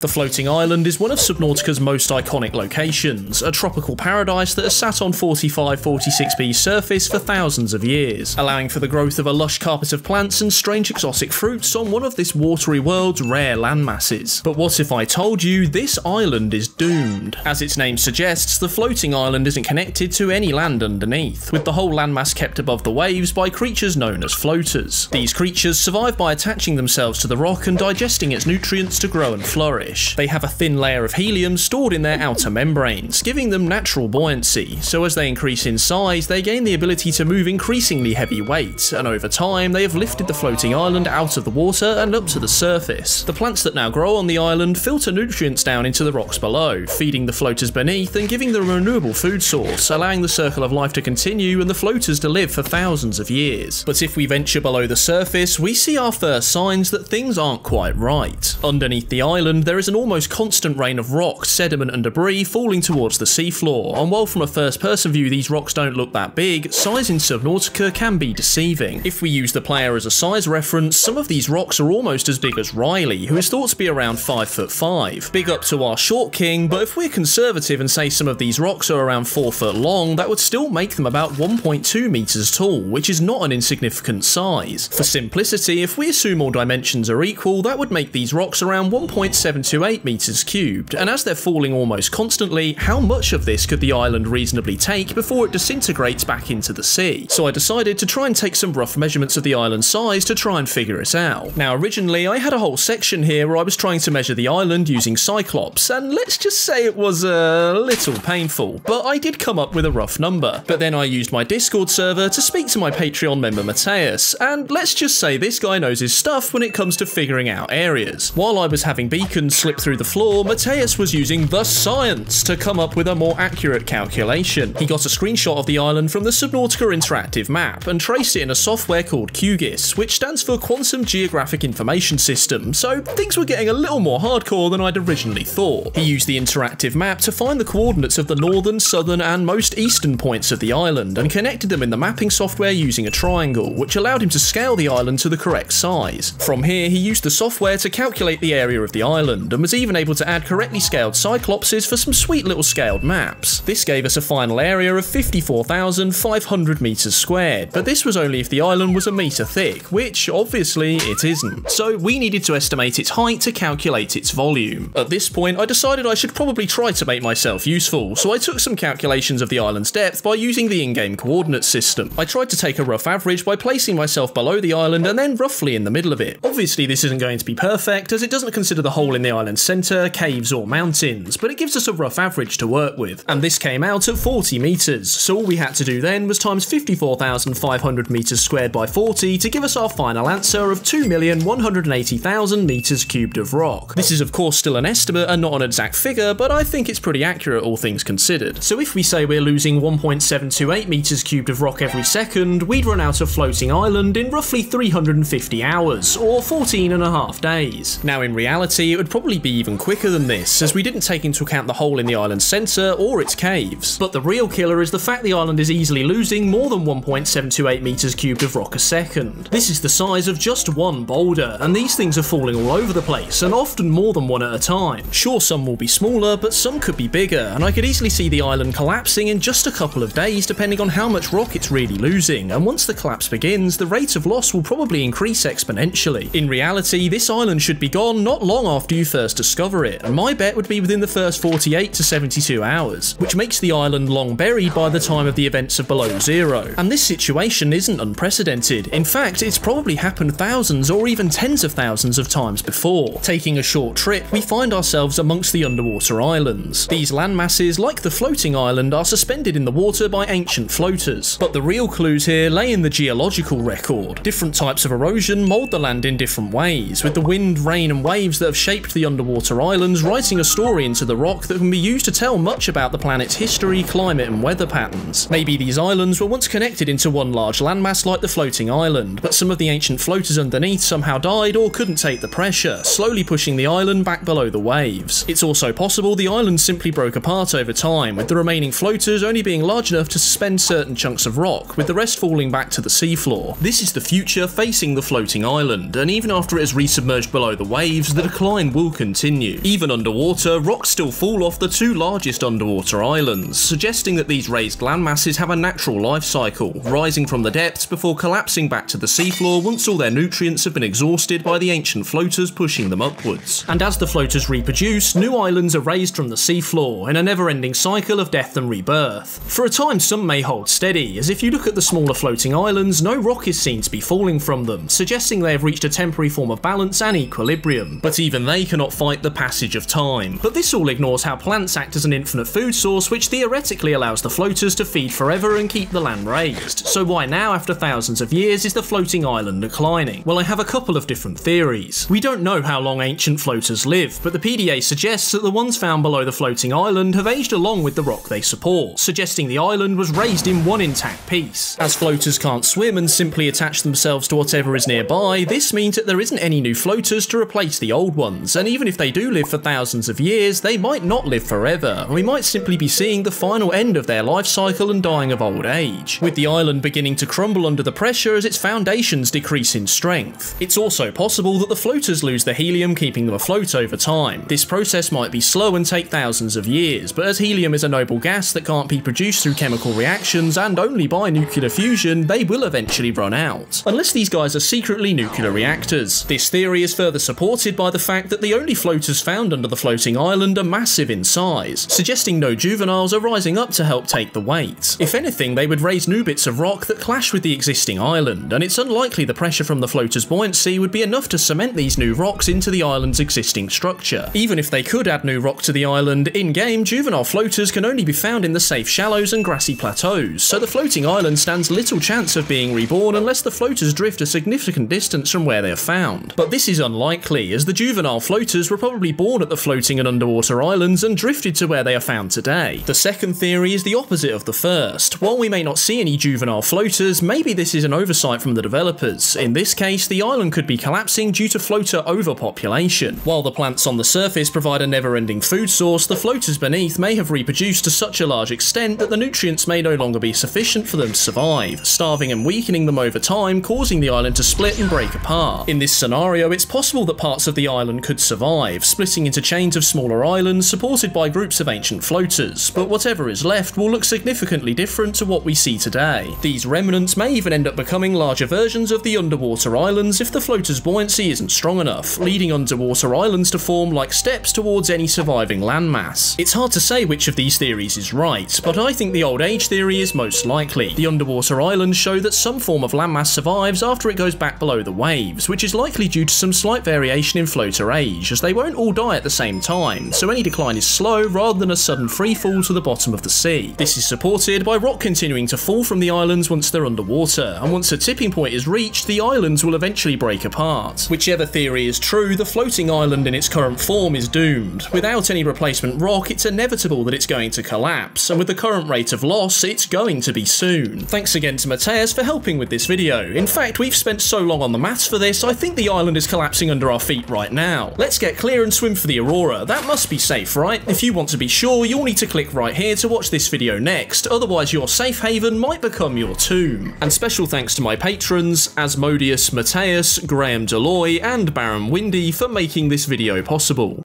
The floating island is one of Subnautica's most iconic locations, a tropical paradise that has sat on 4546B's surface for thousands of years, allowing for the growth of a lush carpet of plants and strange exotic fruits on one of this watery world's rare landmasses. But what if I told you this island is doomed? As its name suggests, the floating island isn't connected to any land underneath, with the whole landmass kept above the waves by creatures known as floaters. These creatures survive by attaching themselves to the rock and digesting its nutrients to grow and flourish. They have a thin layer of helium stored in their outer membranes, giving them natural buoyancy, so as they increase in size, they gain the ability to move increasingly heavy weights, and over time, they have lifted the floating island out of the water and up to the surface. The plants that now grow on the island filter nutrients down into the rocks below, feeding the floaters beneath and giving them a renewable food source, allowing the circle of life to continue and the floaters to live for thousands of years. But if we venture below the surface, we see our first signs that things aren't quite right. Underneath the island, there is an almost constant rain of rocks, sediment and debris falling towards the seafloor, and while from a first-person view these rocks don't look that big, size in Subnautica can be deceiving. If we use the player as a size reference, some of these rocks are almost as big as Riley, who is thought to be around 5'5". Big up to our short king, but if we're conservative and say some of these rocks are around 4 foot long, that would still make them about 1.2 meters tall, which is not an insignificant size. For simplicity, if we assume all dimensions are equal, that would make these rocks around 1.728 meters cubed, and as they're falling almost constantly, how much of this could the island reasonably take before it disintegrates back into the sea? So I decided to try and take some rough measurements of the island size to try and figure it out. Now originally I had a whole section here where I was trying to measure the island using Cyclops, and let's just say it was a little painful, but I did come up with a rough number. But then I used my Discord server to speak to my Patreon member Mateus, and let's just say this guy knows his stuff when it comes to figuring out areas. While I was having beacons slip through the floor, Mateus was using the science to come up with a more accurate calculation. He got a screenshot of the island from the Subnautica interactive map and traced it in a software called QGIS, which stands for Quantum Geographic Information System, so things were getting a little more hardcore than I'd originally thought. He used the interactive map to find the coordinates of the northern, southern and most eastern points of the island and connected them in the mapping software using a triangle, which allowed him to scale the island to the correct size. From here, he used the software to calculate the area of the island and was even able to add correctly scaled cyclopses for some sweet little scaled maps. This gave us a final area of 54,500 meters squared, but this was only if the island was a meter thick, which obviously it isn't. So we needed to estimate its height to calculate its volume. At this point, I decided I should probably try to make myself useful, so I took some calculations of the island's depth by using the in-game coordinate system. I tried to take a rough average by placing myself below the island and then roughly in the middle of it. Obviously this isn't going to be perfect, as it doesn't consider the whole in the island's centre, caves or mountains, but it gives us a rough average to work with, and this came out at 40 metres, so all we had to do then was times 54,500 metres squared by 40 to give us our final answer of 2,180,000 metres cubed of rock. This is of course still an estimate and not an exact figure, but I think it's pretty accurate all things considered. So if we say we're losing 1.728 metres cubed of rock every second, we'd run out of floating island in roughly 350 hours, or 14 and a half days. Now in reality, it would probably be even quicker than this, as we didn't take into account the hole in the island's centre or its caves. But the real killer is the fact the island is easily losing more than 1.728 meters cubed of rock a second. This is the size of just one boulder, and these things are falling all over the place, and often more than one at a time. Sure, some will be smaller, but some could be bigger, and I could easily see the island collapsing in just a couple of days depending on how much rock it's really losing, and once the collapse begins, the rate of loss will probably increase exponentially. In reality, this island should be gone not long after you first discover it, and my bet would be within the first 48 to 72 hours, which makes the island long buried by the time of the events of Below Zero. And this situation isn't unprecedented. In fact, it's probably happened thousands or even tens of thousands of times before. Taking a short trip, we find ourselves amongst the underwater islands. These landmasses, like the floating island, are suspended in the water by ancient floaters. But the real clues here lay in the geological record. Different types of erosion mould the land in different ways, with the wind, rain and waves that have shaped the underwater islands, writing a story into the rock that can be used to tell much about the planet's history, climate and weather patterns. Maybe these islands were once connected into one large landmass like the floating island, but some of the ancient floaters underneath somehow died or couldn't take the pressure, slowly pushing the island back below the waves. It's also possible the island simply broke apart over time, with the remaining floaters only being large enough to suspend certain chunks of rock, with the rest falling back to the seafloor. This is the future facing the floating island, and even after it is resubmerged below the waves, the decline will will continue. Even underwater, rocks still fall off the two largest underwater islands, suggesting that these raised landmasses have a natural life cycle, rising from the depths before collapsing back to the seafloor once all their nutrients have been exhausted by the ancient floaters pushing them upwards. And as the floaters reproduce, new islands are raised from the seafloor in a never-ending cycle of death and rebirth. For a time, some may hold steady, as if you look at the smaller floating islands, no rock is seen to be falling from them, suggesting they have reached a temporary form of balance and equilibrium. But even they cannot fight the passage of time. But this all ignores how plants act as an infinite food source, which theoretically allows the floaters to feed forever and keep the land raised. So why now, after thousands of years, is the floating island declining? Well, I have a couple of different theories. We don't know how long ancient floaters live, but the PDA suggests that the ones found below the floating island have aged along with the rock they support, suggesting the island was raised in one intact piece. As floaters can't swim and simply attach themselves to whatever is nearby, this means that there isn't any new floaters to replace the old ones, and even if they do live for thousands of years, they might not live forever, and we might simply be seeing the final end of their life cycle and dying of old age, with the island beginning to crumble under the pressure as its foundations decrease in strength. It's also possible that the floaters lose the helium keeping them afloat over time. This process might be slow and take thousands of years, but as helium is a noble gas that can't be produced through chemical reactions and only by nuclear fusion, they will eventually run out. Unless these guys are secretly nuclear reactors. This theory is further supported by the fact that the only floaters found under the floating island are massive in size, suggesting no juveniles are rising up to help take the weight. If anything, they would raise new bits of rock that clash with the existing island, and it's unlikely the pressure from the floaters' buoyancy would be enough to cement these new rocks into the island's existing structure. Even if they could add new rock to the island, in-game, juvenile floaters can only be found in the safe shallows and grassy plateaus, so the floating island stands little chance of being reborn unless the floaters drift a significant distance from where they are found. But this is unlikely, as the juvenile floaters were probably born at the floating and underwater islands and drifted to where they are found today. The second theory is the opposite of the first. While we may not see any juvenile floaters, maybe this is an oversight from the developers. In this case, the island could be collapsing due to floater overpopulation. While the plants on the surface provide a never-ending food source, the floaters beneath may have reproduced to such a large extent that the nutrients may no longer be sufficient for them to survive, starving and weakening them over time, causing the island to split and break apart. In this scenario, it's possible that parts of the island could survive, splitting into chains of smaller islands supported by groups of ancient floaters, but whatever is left will look significantly different to what we see today. These remnants may even end up becoming larger versions of the underwater islands if the floaters' buoyancy isn't strong enough, leading underwater islands to form like steps towards any surviving landmass. It's hard to say which of these theories is right, but I think the old age theory is most likely. The underwater islands show that some form of landmass survives after it goes back below the waves, which is likely due to some slight variation in floater age, as they won't all die at the same time, so any decline is slow rather than a sudden freefall to the bottom of the sea. This is supported by rock continuing to fall from the islands once they're underwater, and once a tipping point is reached, the islands will eventually break apart. Whichever theory is true, the floating island in its current form is doomed. Without any replacement rock, it's inevitable that it's going to collapse, and with the current rate of loss, it's going to be soon. Thanks again to Mateus for helping with this video. In fact, we've spent so long on the maths for this, I think the island is collapsing under our feet right now. Let's get clear and swim for the Aurora. That must be safe, right? If you want to be sure, you'll need to click right here to watch this video next, otherwise your safe haven might become your tomb. And special thanks to my patrons, Asmodeus70, Mateus, Graham Deloy, and Baron Windy for making this video possible.